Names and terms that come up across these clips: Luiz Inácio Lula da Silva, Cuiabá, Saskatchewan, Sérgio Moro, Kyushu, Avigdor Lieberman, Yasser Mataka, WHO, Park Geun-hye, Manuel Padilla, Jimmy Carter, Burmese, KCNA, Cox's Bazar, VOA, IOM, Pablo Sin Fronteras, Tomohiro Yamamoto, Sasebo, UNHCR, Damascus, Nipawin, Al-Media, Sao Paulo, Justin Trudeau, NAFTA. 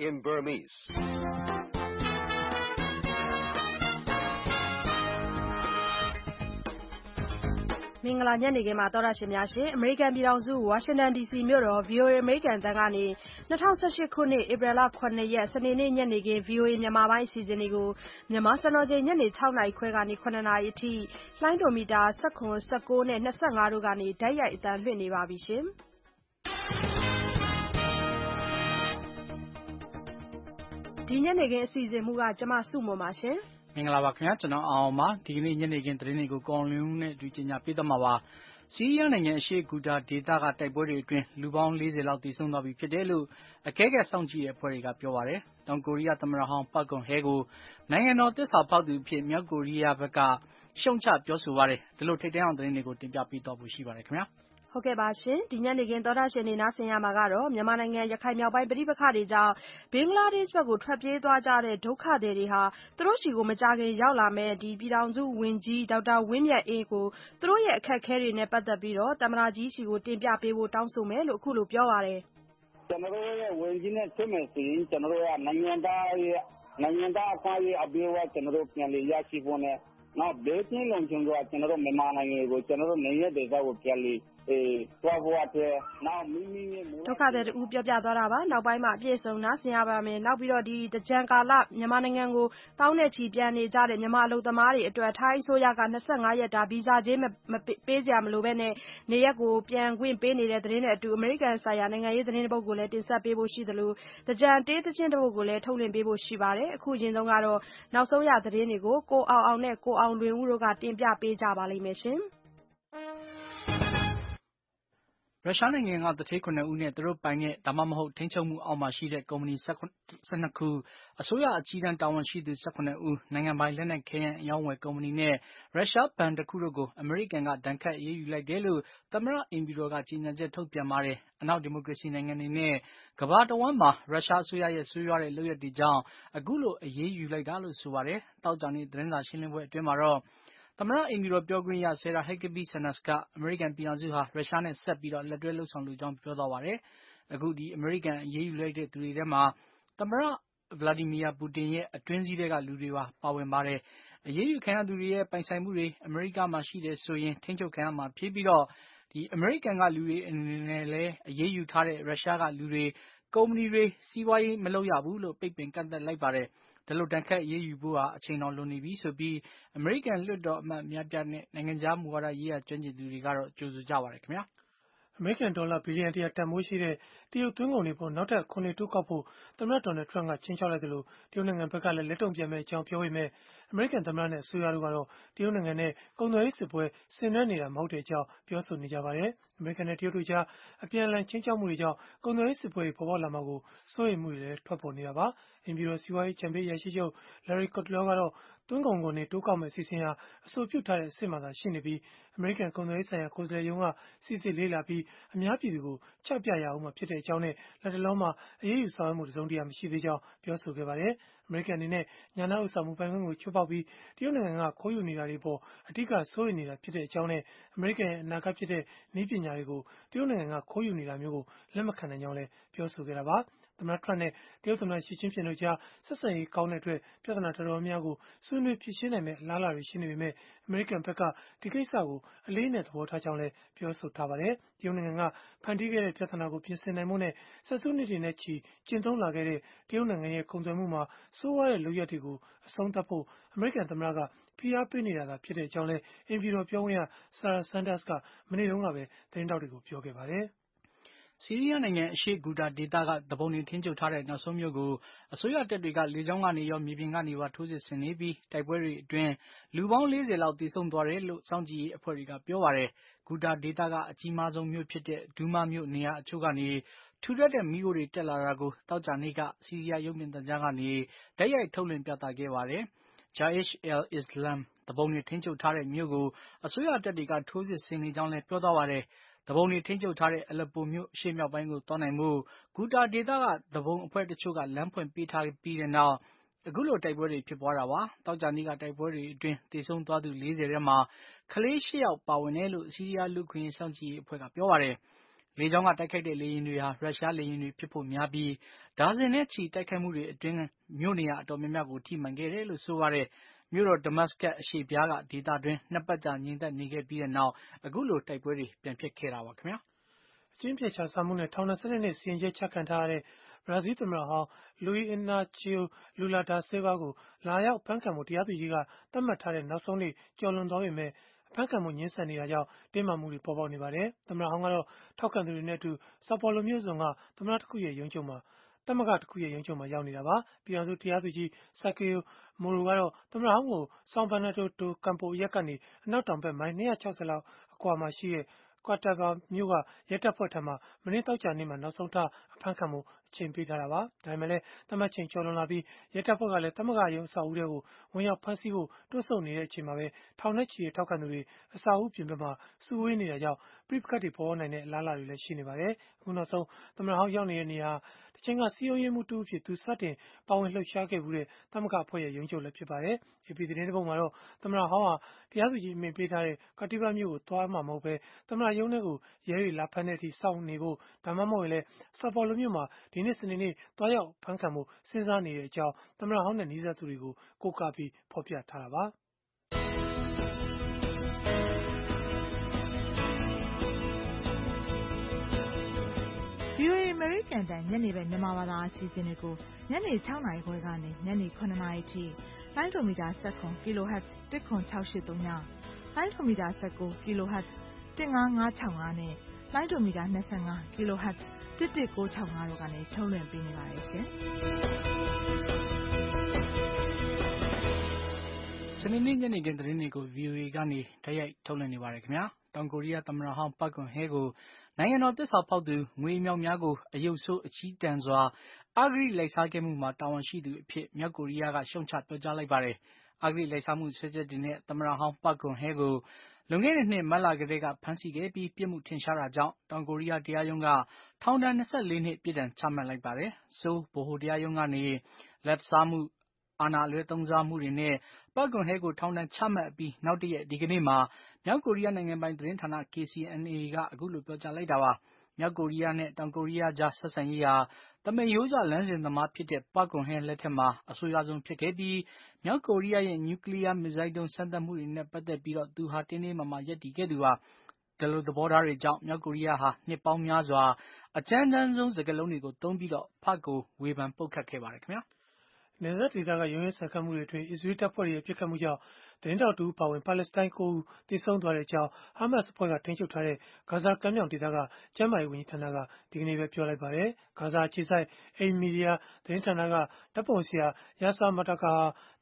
in Burmese. American Washington DC Miro, VOA American Dagani, VOA season Namasanoje, Dinyanege season Muga Jamasumo Mashe. Minglawakana Alma, Dinyanege Trinigo Golun, Dutina Pitamawa. Siyanege Shekuda, Ditaga Tabori, Lubon Lizzie Latisuna Pidelu, a Kega Sanji, a Poriga Piore, Don Korea Tamarahan Pagon Hego, Nayanotis Apadu Pimia Korea Vaka, Shoncha Josuare, the Lotte down the Nigo Tibia Pita Bushibarakna. Okay, Bashin, Dinyan again, Dorashin in Asenya Magaro, Yamananga Yakamia by Bribakadija, Bangladesh Bagu Trape, Dwajare, Doka Deriha, Troshigo Majagi Yalame, Dibidanzu, Winji, Dauda, Winya Ego, Troya Kakari Nepata Biro, Tamaraji, Shigo, Timbia, Pebo, Tansume, Kulu Piaware. Tamaroya, Winjina, Timothy, Tamaroya, Nanyanda, Kari, Abiwa, Tamaropian, Yashivone, not dating on Junga, Tanaro Memana, Tanaro Naya, Deva Kelly. Tokade Ubia Doraba, now by my Pies of Nasiabame, now Birodi, the Janka Lap, Yamanango, Taunechi, Biani, Jad, and Yamalo, the Mari, to a Thai Soyaka, Nasangayata, Biza, Jim, Peziam, Lubene, Neyago, Pian, Gwin, Penny, the Rene, to American Sayanga, the Nabo Gulet, is a Bebo Shidalu, the Jan, the Gentle Gulet, holding Bebo Shibare, Kujin Dongaro, now Soya, the Renigo, go out on Neko, out with Uruga, Timbia, Pejabali Mission. Russian out the Tekuna Unet, the rope bang it, Tamamaho, Tenchamu, Alma, she that company Sanaku, Asoya, Chidan, Tawan, she did Sakuna U, Nanga, my Lena, Kayan, Yangwe, company near Russia, Pandakurogo, American got Danka, Yulagelu, Tamara, Imbiroga, China, Jetopia Mare, and now democracy Nangan near Kavata Wama, Russia, Suya, Suya, Loya Dijan, Agulo, Yulagalu Suare, Taljani, Drena, Shilinwe, Demaro. Tamara in Europe, Dogria, Sarah Heckaby, Sanaska, American Pianzuha, Rashan, and Sabila, Ladrellos on Lujan Piodaware, a good American Yale related to Rema, Tamara, Vladimir Putin, a Twenzi Dega Luriva, Power Mare, a Yale Canaduria, Pansamuri, America Machide, Soyen, Tencho Kama, Pibilo, the American Galuri in Nele, a Yale Tare, Rasha Galuri, Communire, CY, Meloya Bulo, Pigman, Cantan Libare. The Lodanka Yubua, a chain on Loni Viso be American Ludot, Miajan, Nanganjam, what a year changes to regard to Jawarekmia. American dollar billion at Tamushi, Tio Tungonipo, not a Kone to Kapu, the Mat on a Tranga, Chinchalalu, Tuning and Pacala, Leton Jame, Champion, American Tamana, Suyaruano, Tuning and A, Kono Isipue, Senani, Moteja, Piosu Nijavare, American Tuja, Akian Chinchamurija, Kono Isipue, Pavolamago, Soimule, Papo Niaba, and Bureau Siwai, Chambi Yashijo, Larry Cotlogaro, Tungongoni, Tukam, Sisia, so futile Simana, Shinibi, American Kono Isaya, Kosle Yunga, Sisi Lilapi, Amiapigo, Chapia, Pite Chone, Lataloma, Ayu Samu Zondiam Shivija, Piosu Gavare, American in a Yana Samupangu Chupabi, Tunanga Koyuniraripo, Atika Soinira Pite Chone, American Nakapite, Nipinarigo, Tunanga Koyuniramigo, Lemacananole, Piosu Gava. The Matrane, the Ottoman Chichinoja, Sasai, Kaunetre, Pianataro Miago, Sunu Pichineme, Lala Rishinime, American Pekka, Tikisago, Alinet, Watajale, Pioso Tavare, Tunanga, Pandigere, Piatanago, Pisenemone, Sasuniti Nechi, Chinton Lagere, Tunanga, Kondamuma, Soa Luyatigo, Santapo, American Tamraga, Pia Pinida, Pite Jale, Enviro Pionia, Sarah Sandaska, Menilungabe, Tendago Piogevare. Syrian and Sheikh Guda Ditaga, the Boni Tinjo Tare, Nasomyogo, Asoya Tetriga, Lizongani, Mibingani, Watusis, Nebi, Taiburi, Dwen, Lubon Liz, Lautison Dore, Sanji, Poriga, Piovare, Guda Ditaga, Chimazo Mupite, Duma Mutnia, Chugani, Tudat and Miuri Telarago, Taujanica, Syria Yumin Jangani, Daya Tolin Piata Gevare, Jaish el Islam, the Boni Tinjo Tare, Mugo, Asoya Tetriga, Tusis, Sinijane, Piovare. The Boni Tinjo Tare, Alabumu, Shemia Bango, Tonamu, Guda Deda, the Bone Puerto Chuga, Lamp and Pitari P. Now, a Gulo Taibori Piparawa, Taujaniga Taibori, Drink, Tison Tadu Lizerema, Kalesia, Pawanelu, Syria, Lukin, Sanji, Puerta Piore, လေကြောင်းကတိုက်ခိုက်တဲ့လေယာဉ်တွေဟာ ရုရှားလေယာဉ်တွေဖြစ်ဖို့များပြီး ဒါဇင်နဲ့ချီတိုက်ခိုက်မှုတွေအတွင်း မြို့နေရာအတော်များများကို ထိမှန်ခဲ့တယ်လို့ ဆိုပါတယ်။ မြို့တော် Damascus အရှေ့ဖျားက ဒေသတွင်း ၂ ပတ်ကြာ ငြိမ်သက်နေခဲ့ပြီးနောက် အခုလို တိုက်ပွဲတွေ ပြန်ဖြစ်ခဲ့တာပါခင်ဗျာ။ အကျင့်ပျက်ခြစားမှုနဲ့ ထောင်ဒဏ် ၁၂ နှစ် စီရင်ချက်ချခံထားရတဲ့ ဘရာဇီးသမ္မတဟောင်း Luiz Inácio Lula da Silva ကို လာရောက်အဖမ်းခံဖို့ တရားသူကြီးက သတ်မှတ်ထားတဲ့ နောက်ဆုံးနေ့ ကျော်လွန်သွားပေမဲ့ အဖမ်းခံဖို့ ငြင်းဆန်နေတာကြောင့် တင်းမာမှုတွေ ပေါ်ပေါက်နေပါတယ်။ သမ္မတဟောင်းကတော့ ထောက်ခံသူတွေနဲ့အတူ Sao Paulo မြို့စွန်က သမ္မတသမဂ္ဂတခုရဲ့ ရုံးချုပ်မှာ ရောက်နေတာပါ။ ပြည်ထောင်စု တရားသူကြီး Sérgio Moro ကတော့ သမ္မတဟောင်းကို São Bernardo do Campo အရပ်ကနေ အနောက်တောင်ဘက် မိုင် ၂၆၀ လောက် အကွာမှာရှိတဲ့ Cuiabá မြို့က ရဲတပ်ဖွဲ့ထံမှာ မနေ့ သောကြာနေ့မှာ နောက်ဆုံးထား အဖမ်းခံဖို့ အချိန်ပေးထားတာပါ။ ဒါပေမဲ့လည်း သတ်မှတ်ချိန် ကျော်လွန်လာပြီး ရဲတပ်ဖွဲ့ကလည်း သမဂ္ဂရုံး အဆောက်အဦထဲကို ဝင်ရောက်ဖမ်းဆီးဖို့ တွန့်ဆုတ်နေချိန်မှာပဲ ထောင်နဲ့ချီတဲ့ ထောက်ခံသူတွေ အဆောက်အဦ ပြင်ပမှာ စုဝေးနေတာကြောင့် ပဋိပက္ခတွေ ပေါ်ပေါက်နိုင်တဲ့ အလားအလာတွေလည်း ရှိနေပါတယ်။ အခုနောက်ဆုံး သမ္မတဟောင်း ရောက်နေတဲ့ နေရာဟာ တချိန်က စည်းရုံးရေးမှူးတဦးအဖြစ် သူစတင်ပါဝင်လှုပ်ရှားခဲ့ဖူးတဲ့ သမဂ္ဂအဖွဲ့ရဲ့ ရုံးချုပ်လည်း ဖြစ်ပါတယ်။ AP သတင်းတပုဒ်မှာတော့ သမ္မတဟောင်းဟာ တရားသူကြီး အမိန့်ပေးထားတဲ့ Cuiabá မြို့ကို သွားမှာမဟုတ်ဘဲ သမ္မတရုံးထဲကို ရဲတွေလာဖမ်းတဲ့အထိ စောင့်နေဖို့ ဒါမှမဟုတ်လည်း Sao Paulo မြို့မှာ ဒီနေ့ စနေနေ့ သွားရောက်အဖမ်းခံဖို့ စဉ်းစားနေကြောင်း သမ္မတဟောင်းနဲ့ နီးစပ်သူတွေကို ကိုးကားပြီး ဖော်ပြထားတာပါ။ VOA အမေရိကန်အသံ ညနေဘက် မြန်မာဘာသာ အစီအစဉ်တွေကို ညနေ ၆ နာရီခွဲကနေ ညနေ ၇ နာရီအထိ လိုင်းဒိုမီတာ ၁၇ kHz 17683 ည၊ လိုင်းဒိုမီတာ ၁၉ kHz 15565 နဲ့ လိုင်းဒိုမီတာ ၂၅ kHz 11965 တို့ကနေ ထုတ်လွှင့်ပေးနေပါတယ်ရှင်။ စနေနေ့ ညနေခင်း သတင်းတွေကို VOA ကနေ တိုက်ရိုက် ထုတ်လွှင့်နေပါတယ်ခင်ဗျာ။ တောင်ကိုရီးယား သမ္မတဟောင်း Park Geun-hye ကို နိုင်ငံတော် သစ္စာဖောက်သူ၊ ငွေအမြောက်အများကို အရုပ်ဆိုး အကျည်းတန်စွာ အဂတိလိုက်စားခဲ့မှုမှာ တာဝန်ရှိသူအဖြစ် မြောက်ကိုရီးယားက ရှုတ်ချပြောကြားလိုက်ပါတယ်။ အဂတိလိုက်စားမှု စွဲချက်တွေနဲ့ သမ္မတဟောင်း Park Geun-hye ကို လွန်ခဲ့တဲ့နှစ် မတ်လကတည်းက ဖမ်းဆီးခဲ့ပြီး ပြစ်မှုထင်ရှားတာကြောင့် တောင်ကိုရီးယား တရားရုံးက ထောင်ဒဏ် ၂၄ နှစ် ပြစ်ဒဏ်ချမှတ်လိုက်ပါတယ်။ ဆိုးလ် ဗဟိုတရားရုံးကနေ လာဘ်စားမှု၊ အာဏာအလွဲသုံးစားမှုတွေနဲ့ Park Geun-hye ကို ထောင်ဒဏ်ချမှတ်အပြီး နောက်တရက် ဒီကနေ့မှာ မြောက်ကိုရီးယား နိုင်ငံပိုင် သတင်းဌာန KCNA က အခုလို ပြောကြားလိုက်တာပါ။ မြောက်ကိုရီးယားနဲ့ တောင်ကိုရီးယားကြား ဆက်ဆံရေးဟာ သမားရိုးကျ လမ်းစဉ်သမားဖြစ်တဲ့ Park Geun-hye လက်ထက်မှာ အဆိုးရွားဆုံးဖြစ်ခဲ့ပြီး မြောက်ကိုရီးယားရဲ့ နျူကလီးယား မစ်ဇိုင်းဒုံး စမ်းသပ်မှုတွေနဲ့ ပတ်သက်ပြီး သူဟာ တင်းတင်းမာမာ ရပ်တည်ခဲ့သူပါ။ ဒီလို သဘောထားတွေကြောင့် မြောက်ကိုရီးယားဟာ နှစ်ပေါင်းများစွာ အကြမ်းတမ်းဆုံး စကားလုံးတွေကို သုံးပြီး Park ကို ဝေဖန်ပုတ်ခတ်ခဲ့ပါတယ်ခင်ဗျာ။ နယ်စပ်ဒေသက ရုန်းရင်းဆန်ခတ်မှုတွေအတွင်း အစ္စရေးတပ်ဖွဲ့တွေရဲ့ ပစ်ခတ်မှုကြောင့် သတင်းထောက်တဦး အပါအဝင် ပါလက်စတိုင်း ၉ ဦး သေဆုံးသွားကြောင်း ဟာမတ်စ်အဖွဲ့က ထိန်းချုပ်ထားတဲ့ ဂါဇာကမ်းမြောင်ဒေသက ကျန်းမာရေး ဝန်ကြီးဌာနက ဒီကနေ့ပဲ ပြောလိုက်ပါတယ်။ ဂါဇာအခြေစိုက် Al-Media သတင်းဌာနက ဓာတ်ပုံဆရာ Yasser Mataka ဟာ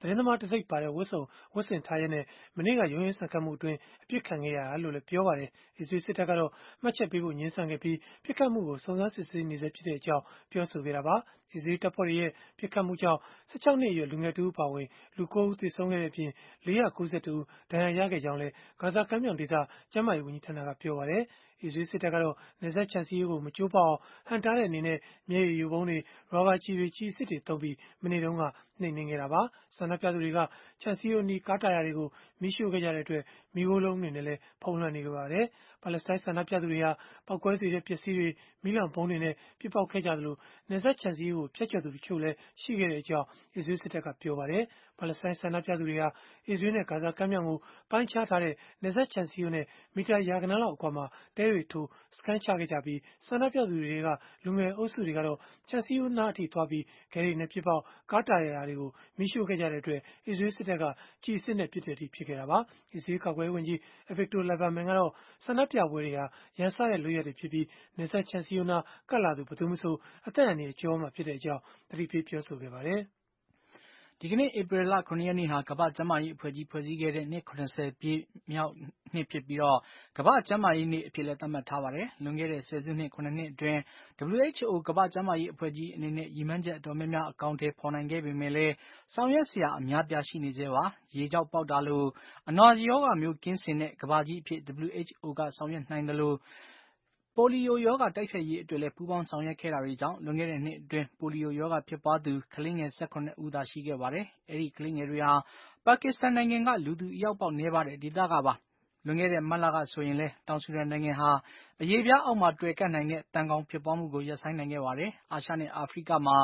သတင်းသမားတံဆိပ်ပါတဲ့ ဝတ်စုံဝတ်ဆင်ထားရင်းနဲ့ မနေ့က ရုန်းရင်းဆန်ခတ်မှုအတွင်း အပစ်ခံခဲ့ရတာလို့လည်း ပြောပါတယ်။ အစ္စရေးစစ်တပ်ကတော့ မှတ်ချက်ပေးဖို့ ငြင်းဆန်ခဲ့ပြီး ပစ်ခတ်မှုကို စုံစမ်းစစ်ဆေးနေဆဲဖြစ်ကြောင်း ပြောဆိုခဲ့တာပါ။ အစ္စရေးတပ်ဖွဲ့တွေရဲ့ ပစ်ခတ်မှုကြောင့် ၁၆ နှစ်အရွယ် လူငယ်တဦး အပါအဝင် လူ ၉ ဦး သေဆုံးခဲ့တဲ့အပြင် ၄၉၁ ဦး ဒဏ်ရာရခဲ့ကြောင်းလည်း ဂါဇာကမ်းမြောင်ဒေသ ကျန်းမာရေး ဝန်ကြီးဌာနက ပြောပါတယ်။ အစ္စရေးစစ်တပ်ကတော့ နယ်စပ်ခြံစည်းရိုးကို မကျိုးပေါက်အောင် ဟန့်တားတဲ့ အနေနဲ့ မျက်ရည်ယိုဗုံးတွေ၊ ရာဘာကျည်တွေ၊ ကျည်အစစ်တွေသုံးပြီး မနေ့တုန်းက နှိမ်နင်းခဲ့တာပါ။ ဆန္ဒပြသူတွေက ခြံစည်းရိုးအနီး ကားတာယာတွေကို မီးရှို့ခဲ့ကြတဲ့အတွက် မီးခိုးလုံးတွေနဲ့လည်း ဖုံးလွှမ်းနေခဲ့ပါတယ်။ ပါလက်စတိုင်း ဆန္ဒပြသူတွေဟာ ပေါက်ကွဲစေတဲ့ ပစ္စည်းတွေ၊ မီးလောင်ဗုံးတွေနဲ့ ပစ်ပေါက်ခဲ့ကြသလို နယ်စပ်ခြံစည်းရိုးကို ဖြတ်ကျော်သူ တချို့လည်း ရှိခဲ့ကြောင်း အစ္စရေးစစ်တပ်က ပြောပါတယ်။ ပါလက်စတိုင်း ဆန္ဒပြသူတွေဟာ အစ္စရေးနဲ့ ဂါဇာကမ်းမြောင်ကို ပိုင်းခြားထားတဲ့ နယ်စပ်ခြံစည်းရိုးနဲ့ မီတာရာဂဏန်းလောက် အကွာမှာ တဲတွေထိုး စခန်းချခဲ့ကြပြီး ဆန္ဒပြသူတွေထဲက လူငယ်အုပ်စုတွေကတော့ ခြံစည်းရိုးနားအထိ သွားပြီး ခဲတွေနဲ့ ပစ်ပေါက်၊ ကားတာယာတွေကို မီးရှို့ခဲ့ကြတဲ့အတွက် အစ္စရေးစစ်တပ်က ကျည်အစစ်နဲ့ ပစ်တဲ့အထိ ဖြစ်ခဲ့တာပါ။ အစ္စရေး ကာကွယ်ရေးဝန်ကြီး Avigdor Lieberman ကတော့ ဆန္ဒပြပွဲတွေဟာ ရန်စတဲ့ လုပ်ရပ်တွေဖြစ်ပြီး နယ်စပ်ခြံစည်းရိုးနား ကပ်လာသူ ဘယ်သူမဆို အသက်အန္တရာယ် ကြုံရမှာဖြစ်ကြောင်း သတိပေး ပြောဆိုခဲ့ပါတယ်။ ဒီကနေ့ ဧပြီလ ၇ ရက်နေ့ဟာ ကမ္ဘာ့ကျန်းမာရေးအဖွဲ့ကြီး ဖွဲ့စည်းခဲ့တဲ့ နှစ် ၇၀ ပြည့်မြောက်နေ့ဖြစ်ပြီး ကမ္ဘာ့ကျန်းမာရေးနေ့အဖြစ်လည်း သတ်မှတ်ထားပါတယ်။ လွန်ခဲ့တဲ့ ဆယ်စုနှစ် ၇ နှစ်အတွင်း WHO ကမ္ဘာ့ကျန်းမာရေးအဖွဲ့ကြီးအနေနဲ့ ရည်မှန်းချက် အတော်များများ အကောင်အထည် ဖော်နိုင်ခဲ့ပေမဲ့လည်း ဆောင်ရွက်စရာ အများအပြား ရှိနေဆဲပါ။ ရေကျောက်ပေါက်တာလို အနာရောဂါမျိုး ကင်းစင်တဲ့ ကမ္ဘာကြီးအဖြစ် WHO က ဆောင်ရွက်နိုင်သလို ပိုလီယိုရောဂါ တိုက်ဖျက်ရေးအတွက်လည်း ပူးပေါင်းဆောင်ရွက်ခဲ့တာတွေကြောင့် လွန်ခဲ့တဲ့နှစ်အတွင်း ပိုလီယိုရောဂါဖြစ်ပွားသူ ကလေးငယ် ၁၇ ဦးသာ ရှိခဲ့ပါတယ်။ အဲဒီကလေးငယ်တွေဟာ ပါကစ္စတန်နိုင်ငံက လူသူအရောက်ပေါက် နည်းပါးတဲ့ ဒေသကပါ။ လွန်ခဲ့တဲ့မတ်လကဆိုရင်လည်း တောင်ဆူဒန်နိုင်ငံဟာအရေပြားအောက်မှာတွယ်ကပ်နိုင်တဲ့သံကောင်ဖြစ်ပွားမှုကိုရပ်ဆိုင်းနိုင်ခဲ့ပါတယ်။ အာရှနဲ့အာဖရိကမှာ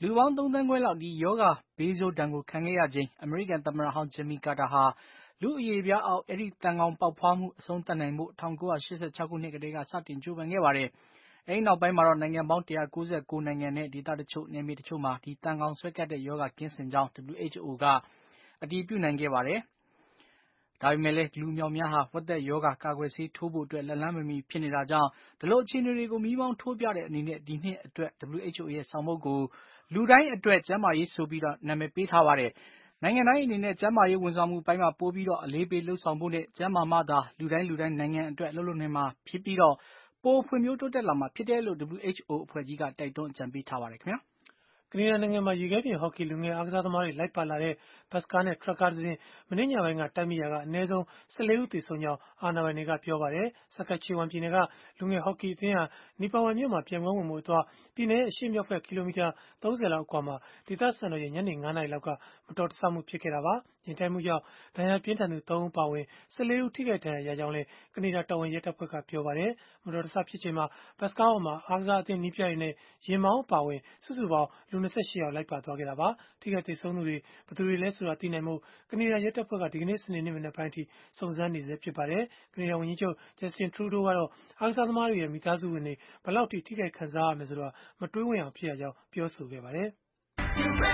လူပေါင်း 3,500,000 လောက်ဒီရောဂါဘေးဆိုးဒဏ်ကိုခံခဲ့ရချိန် အမေရိကန်သမ္မတဟောင်း Jimmy Carter ဟာ လူ့အရေပြားအောက် အဲဒီသံကောင်ပေါက်ဖွားမှုအဆုံးသတ်နိုင်ဖို့ 1986 ခုနှစ်ကတည်းက စတင်ကြိုးပမ်းခဲ့ပါတယ်။ အဲဒီနောက်ပိုင်းမှာတော့ နိုင်ငံပေါင်း 199 နိုင်ငံနဲ့ ဒေသတချို့ နယ်မြေတချို့မှာ ဒီသံကောင်ဆွဲကပ်တဲ့ရောဂါကင်းစင်ကြောင်း WHO က အတည်ပြုနိုင်ခဲ့ပါတယ်။ ဒါပေမယ့်လည်း လူအမြောက်များဟာ ဝက်သက်ရောဂါကာကွယ်ဆေးထိုးဖို့အတွက် လက်လှမ်းမမီဖြစ်နေတာကြောင့် ဒီလိုအခြေအနေတွေကို မီးမောင်းထိုးပြတဲ့အနေနဲ့ ဒီနှစ်အတွက် WHO ရဲ့ ဆောင်ပုဒ်ကို လူတိုင်းအတွက် ကျန်းမာရေးဆိုပြီး နာမည်ပေးထားပါတယ်။ နိုင်ငံတိုင်းအနေနဲ့ ကျန်းမာရေးဝန်ဆောင်မှုပိုင်းမှာ ပိုပြီး အလေးပေးလုပ်ဆောင်ဖို့နဲ့ ကျန်းမာမှသာ လူတိုင်းနိုင်ငံအတွက် အလုပ်လုပ်နိုင်မှာဖြစ်ပြီး ပိုဖွံ့ဖြိုးတိုးတက်လာမှာဖြစ်တယ်လို့ WHO အဖွဲ့ကြီးက တိုက်တွန်းအကြံပေးထားပါတယ်။ ကနေဒါနိုင်ငံမှာ ရေခဲပြင်ဟော်ကီလူငယ်အားကစားသမားတွေ လိုက်ပါလာတဲ့ ဘတ်စ်ကားနဲ့ ထရပ်ကားတစင်း မနေ့ညပိုင်းက တိုက်မိရာက အနည်းဆုံး ၁၄ ဦး သေဆုံးကြောင်း အာဏာပိုင်တွေက ပြောပါတယ်။ Saskatchewan ပြည်နယ်က လူငယ်ဟော်ကီအသင်းဟာ Nipawin မြို့မှာ ပြိုင်ပွဲဝင်ဖို့အသွား ပြည်နယ်ရဲ့ အရှေ့မြောက်ဘက် ကီလိုမီတာ ၃၀ လောက်အကွာမှာ ဒေသစံတော်ချိန် ညနေ ၅ နာရီလောက်က မတော်တဆမှု ဖြစ်ခဲ့တာပါ။ ယဉ်တိုက်မှုကြောင့် ဒဏ်ရာပြင်းထန်သူ ၃ ဦး အပါအဝင် ၁၄ ဦး ထိခိုက်ဒဏ်ရာရကြောင်းလည်း ကနေဒါတော်ဝင်ရဲတပ်ဖွဲ့က ပြောပါတယ်။ မတော်တဆဖြစ်ချိန်မှာ ဘတ်စ်ကားပေါ်မှာ အားကစားအသင်း နည်းပြတွေနဲ့ ယာဉ်မောင်းအပါအဝင် စုစုပေါင်း လူ ၂၈ ယောက် လိုက်ပါသွားခဲ့တာပါ။ ထိခိုက်သေဆုံးသူတွေ ဘယ်သူတွေလဲဆိုတာ သိနိုင်ဖို့ ကနေဒါရဲတပ်ဖွဲ့က ဒီကနေ့ စနေနေ့ မနက်ပိုင်းအထိ စုံစမ်းနေဆဲ ဖြစ်ပါတယ်။ ကနေဒါဝန်ကြီးချုပ် Justin Trudeau ကတော့ အားကစားသမားတွေရဲ့ မိသားစုဝင်တွေ ဘယ်လောက်အထိ ထိခိုက်ခံစားရမယ်ဆိုတာ မတွေးဝံ့အောင် ဖြစ်ရကြောင်း ပြောဆိုခဲ့ပါတယ်။ VOA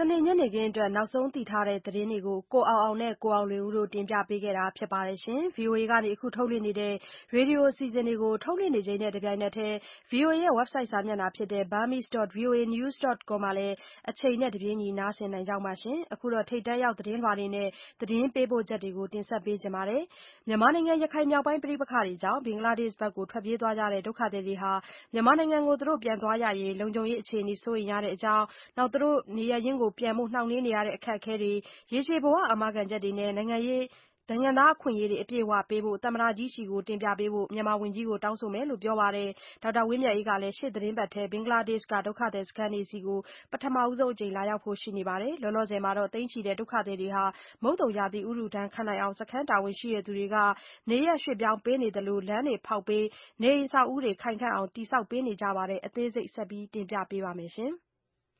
စနေညနေခင်းအတွက် နောက်ဆုံးသိထားတဲ့သတင်းတွေကို ကိုအောင်အောင်နဲ့ ကိုအောင်လွင်ဦးတို့ တင်ပြပေးခဲ့တာ ဖြစ်ပါတယ်။ VOA ကနေ အခုထုတ်လွှင့်နေတဲ့ ရေဒီယိုအစီအစဉ်တွေကို ထုတ်လွှင့်နေချိန်နဲ့ တပြိုင်နက်တည်း VOA ရဲ့ website စာမျက်နှာဖြစ်တဲ့ burmese.voanews.com မှာလည်း အချိန်နဲ့တပြေးညီ နားဆင်နိုင်ကြပါမယ်။ အခုတော့ ထိပ်တန်းရောက် သတင်းလွှာတွေနဲ့ သတင်းပေးပို့ချက်တွေကို တင်ဆက်ပေးချင်ပါတယ်။ မြန်မာနိုင်ငံ ရခိုင်မြောက်ပိုင်း ပဋိပက္ခတွေကြောင့် ဘင်္ဂလားဒေ့ရှ်ဘက်ကို ထွက်ပြေးသွားကြတဲ့ ဒုက္ခသည်တွေဟာ မြန်မာနိုင်ငံကို သူတို့ပြန်သွားရရေး လုံခြုံရေးအခြေအနေ စိုးရိမ်ရတဲ့အကြောင်း၊ သူတို့နေရပ်ရင်းကို ပြန်ဖို့ နှောင့်နှေးနေရတဲ့ အခက်အခဲတွေ၊ ရေရှည်ဘဝ အာမခံချက်တွေနဲ့ နိုင်ငံသားအခွင့်အရေးတွေ အပြည့်အဝပေးဖို့ သမ္မတကြီးဆီတင်ပြပေးဖို့ မြန်မာဝန်ကြီးကို တောင်းဆိုမယ်လို့ ပြောပါတယ်။ ဒေါက်တာဝင်းမြတ်အေးကလည်း ရှေ့သီတင်းပတ်ထဲ ဘင်္ဂလားဒေ့ရှ်က ဒုက္ခသည်စခန်းတွေဆီ ပထမဆုံးအကြိမ် လာရောက်ဖို့ ရှိနေပါတယ်။ လောလောဆယ်မှာတော့ သိန်းချီတဲ့ ဒုက္ခသည်တွေဟာ မုတ်သုံရာသီဥတုဒဏ်ခံနိုင်အောင် စခန်းတာဝန်ရှိသူတွေက နေရပ်ရွှေ့ပြောင်းပေးနေသလို လမ်းတွေဖောက်ပေး၊ နေအိမ်အဆောက်အဦးတွေ ခိုင်ခံ့အောင် တည်ဆောက်ပေးနေကြပါတယ်။ အသေးစိတ် ဆက်ပြီး တင်ပြပေးပါမယ်။